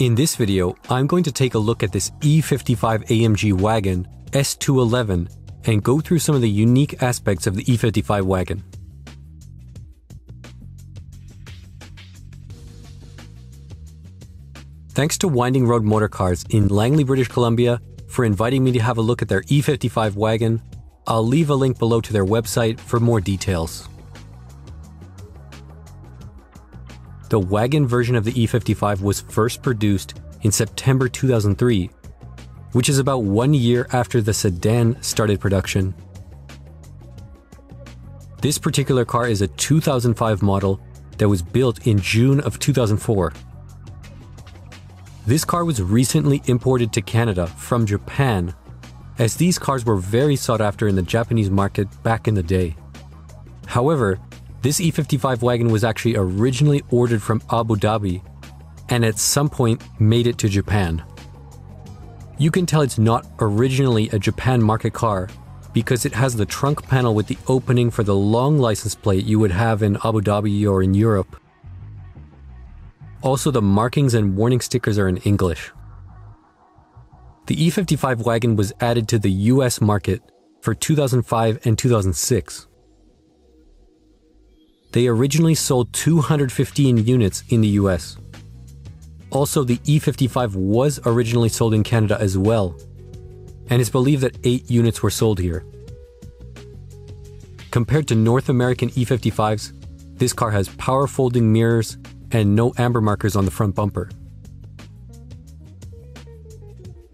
In this video, I'm going to take a look at this E55 AMG wagon, S211, and go through some of the unique aspects of the E55 wagon. Thanks to Winding Road Motorcars in Langley, British Columbia, for inviting me to have a look at their E55 wagon. I'll leave a link below to their website for more details. The wagon version of the E55 was first produced in September 2003, which is about 1 year after the sedan started production. This particular car is a 2005 model that was built in June of 2004. This car was recently imported to Canada from Japan, as these cars were very sought after in the Japanese market back in the day. However, this E55 wagon was actually originally ordered from Abu Dhabi and at some point made it to Japan. You can tell it's not originally a Japan market car because it has the trunk panel with the opening for the long license plate you would have in Abu Dhabi or in Europe. Also, the markings and warning stickers are in English. The E55 wagon was added to the US market for 2005 and 2006. They originally sold 215 units in the US. Also, the E55 was originally sold in Canada as well, and it's believed that 8 units were sold here. Compared to North American E55s, this car has power folding mirrors and no amber markers on the front bumper.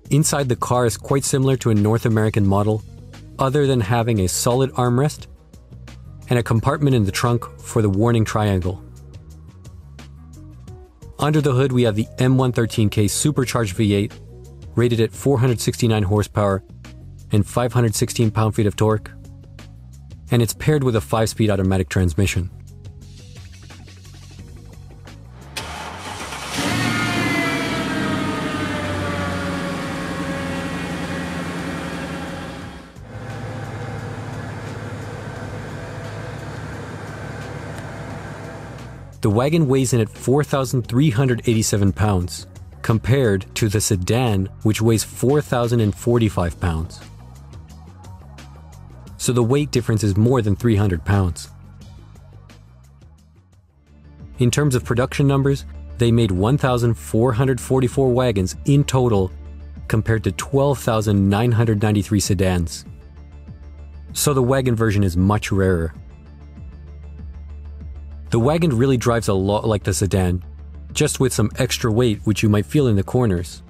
Inside, the car is quite similar to a North American model, other than having a solid armrest and a compartment in the trunk for the warning triangle. Under the hood, we have the M113K supercharged V8, rated at 469 horsepower and 516 pound-feet of torque, and it's paired with a 5-speed automatic transmission. The wagon weighs in at 4,387 pounds, compared to the sedan, which weighs 4,045 pounds. So the weight difference is more than 300 pounds. In terms of production numbers, they made 1,444 wagons in total, compared to 12,993 sedans. So the wagon version is much rarer. The wagon really drives a lot like the sedan, just with some extra weight which you might feel in the corners.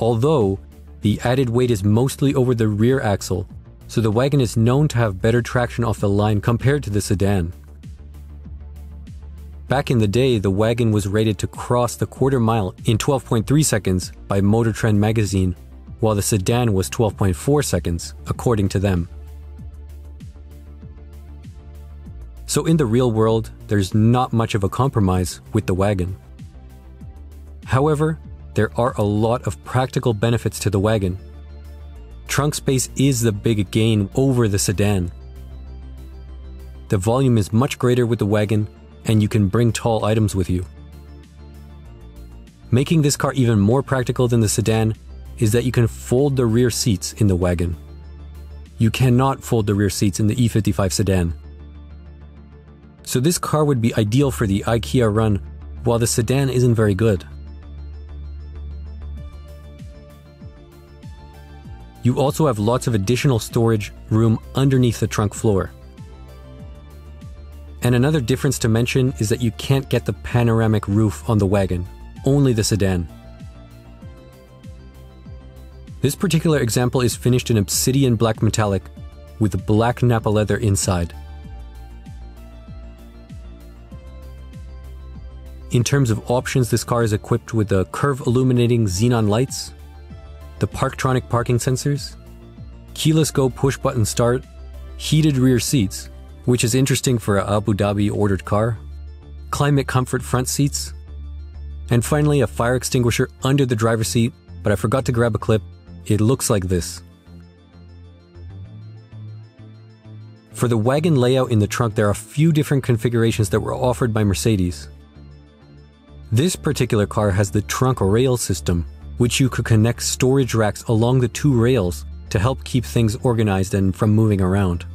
Although, the added weight is mostly over the rear axle, so the wagon is known to have better traction off the line compared to the sedan. Back in the day, the wagon was rated to cross the quarter mile in 12.3 seconds by Motor Trend magazine, while the sedan was 12.4 seconds, according to them. So in the real world, there's not much of a compromise with the wagon. However, there are a lot of practical benefits to the wagon. Trunk space is the big gain over the sedan. The volume is much greater with the wagon, and you can bring tall items with you. Making this car even more practical than the sedan is that you can fold the rear seats in the wagon. You cannot fold the rear seats in the E55 sedan. So this car would be ideal for the IKEA run, while the sedan isn't very good. You also have lots of additional storage room underneath the trunk floor. And another difference to mention is that you can't get the panoramic roof on the wagon, only the sedan. This particular example is finished in obsidian black metallic with black Nappa leather inside. In terms of options, this car is equipped with the curve illuminating xenon lights, the Parktronic parking sensors, keyless go push-button start, heated rear seats, which is interesting for an Abu Dhabi ordered car, climate comfort front seats, And finally, a fire extinguisher under the driver's seat, but I forgot to grab a clip. It looks like this. For the wagon layout in the trunk, there are a few different configurations that were offered by Mercedes. This particular car has the trunk rail system, which you could connect storage racks along the two rails to help keep things organized and from moving around.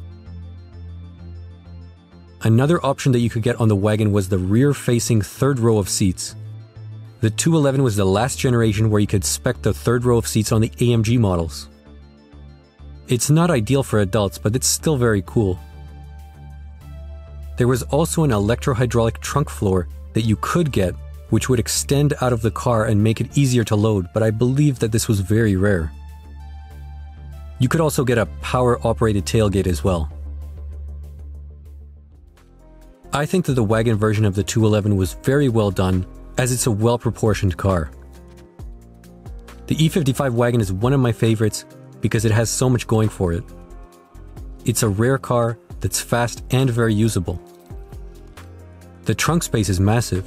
Another option that you could get on the wagon was the rear-facing third row of seats. The 211 was the last generation where you could spec the third row of seats on the AMG models. It's not ideal for adults, but it's still very cool. There was also an electro-hydraulic trunk floor that you could get, which would extend out of the car and make it easier to load, but I believe that this was very rare. You could also get a power-operated tailgate as well. I think that the wagon version of the 211 was very well done, as it's a well-proportioned car. The E55 wagon is one of my favorites, because it has so much going for it. It's a rare car that's fast and very usable. The trunk space is massive.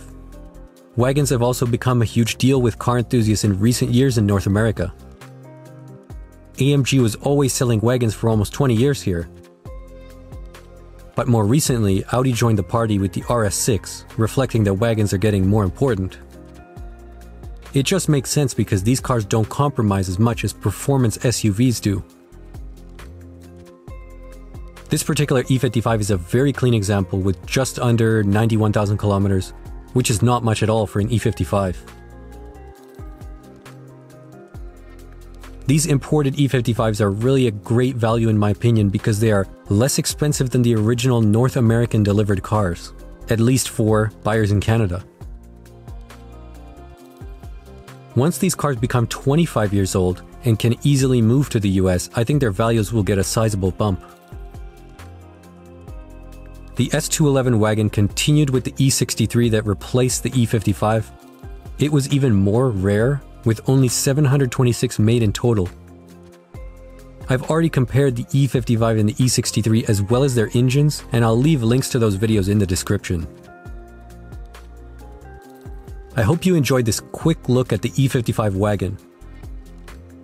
Wagons have also become a huge deal with car enthusiasts in recent years in North America. AMG was always selling wagons for almost 20 years here. But more recently, Audi joined the party with the RS6, reflecting that wagons are getting more important. It just makes sense because these cars don't compromise as much as performance SUVs do. This particular E55 is a very clean example with just under 91,000 kilometers, which is not much at all for an E55. These imported E55s are really a great value in my opinion because they are less expensive than the original North American delivered cars, at least for buyers in Canada. Once these cars become 25 years old and can easily move to the US, I think their values will get a sizable bump. The S211 wagon continued with the E63 that replaced the E55. It was even more rare, with only 726 made in total. I've already compared the E55 and the E63 as well as their engines, and I'll leave links to those videos in the description. I hope you enjoyed this quick look at the E55 wagon.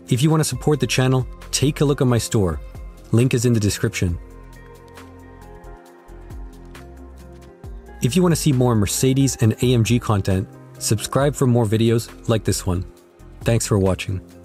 If you want to support the channel, take a look at my store. Link is in the description. If you want to see more Mercedes and AMG content, subscribe for more videos like this one. Thanks for watching.